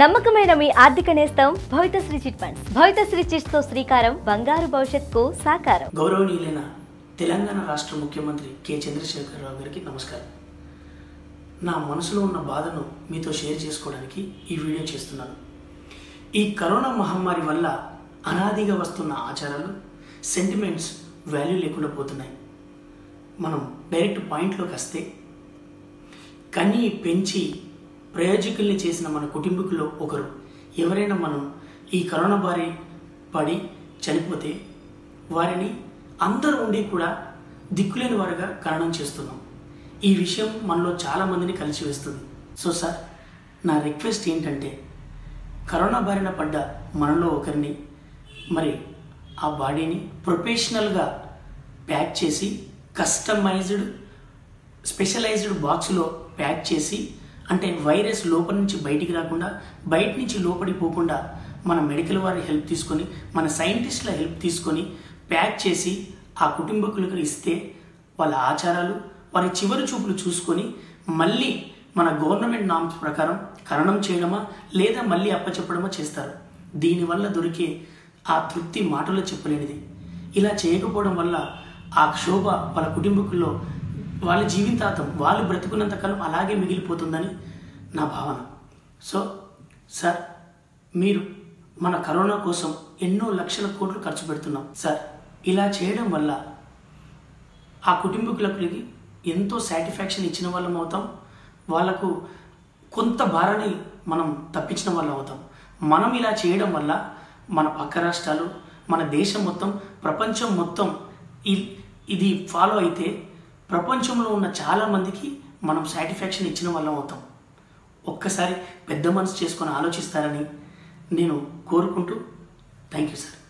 నమ్మకమైన మీ ఆర్థిక నేస్తం Bhavithasri chit funds. Bhavithasri chits తో శ్రీకారం బంగారు భవిష్యత్తుకు సాకారం. గౌరవనీయులైన తెలంగాణ రాష్ట్ర ముఖ్యమంత్రి కె చంద్రశేఖరరావు గారికి నమస్కారం. నా మనసులో ఉన్న బాధను మీతో షేర్ చేసుకోవడానికి ఈ వీడియో చేస్తున్నాను. ఈ కరోనా మహమ్మారి వల్ల అనాదిగా వస్తున్న ఆచారాలు, సెంటిమెంట్స్ వాల్యూ లేకుండా పోతున్నాయి. మనం డైరెక్ట్ పాయింట్లోకి వస్తే, కన్నీ పెంచి ప్రయోజకుల్ని చేసిన మన కుటుంబీకుల్లో ఒకరు ఎవరైనా మనం ఈ కరోనా బారి పడి చనిపోతే వారిని అందరూ ఉండి కూడా దిక్కులేని వారుగా కారణం చేస్తున్నాం. ఈ విషయం మనలో చాలామందిని కలిసివేస్తుంది. సో సార్, నా రిక్వెస్ట్ ఏంటంటే, కరోనా బారిన పడ్డ మనలో ఒకరిని మరి ఆ బాడీని ప్రొఫెషనల్గా ప్యాక్ చేసి, కస్టమైజ్డ్ స్పెషలైజ్డ్ బాక్స్లో ప్యాక్ చేసి, అంటే వైరస్ లోపల నుంచి బయటికి రాకుండా, బయట నుంచి లోపలికి పోకుండా మన మెడికల్ వారి హెల్ప్ తీసుకొని, మన సైంటిస్టుల హెల్ప్ తీసుకొని ప్యాక్ చేసి ఆ కుటుంబకులకు ఇస్తే వాళ్ళ ఆచారాలు, వారి చివరి చూపులు చూసుకొని మళ్ళీ మన గవర్నమెంట్ నామ్స్ ప్రకారం కరణం చేయడమా లేదా మళ్ళీ అప్పచెప్పడమా చేస్తారు. దీనివల్ల దొరికే ఆ తృప్తి మాటలో చెప్పలేనిది. ఇలా చేయకపోవడం వల్ల ఆ క్షోభ వాళ్ళ కుటుంబకుల్లో, వాళ్ళ జీవితాంతం, వాళ్ళు బ్రతుకున్నంతకాలం అలాగే మిగిలిపోతుందని నా భావన. సో సార్, మీరు మన కరోనా కోసం ఎన్నో లక్షల కోట్లు ఖర్చు పెడుతున్నాం సార్. ఇలా చేయడం వల్ల ఆ కుటుంబీకులకి ఎంతో సాటిస్ఫాక్షన్ ఇచ్చిన వాళ్ళం అవుతాం, వాళ్ళకు కొంత భారాన్ని మనం తప్పించిన వాళ్ళం అవుతాం. మనం ఇలా చేయడం వల్ల మన పక్క రాష్ట్రాలు, మన దేశం మొత్తం, ప్రపంచం మొత్తం ఇది ఫాలో అయితే ప్రపంచంలో ఉన్న చాలామందికి మనం సాటిస్ఫాక్షన్ ఇచ్చిన వాళ్ళం అవుతాం. ఒక్కసారి పెద్ద మనసు చేసుకొని ఆలోచిస్తారని నేను కోరుకుంటూ థ్యాంక్ యూ సార్.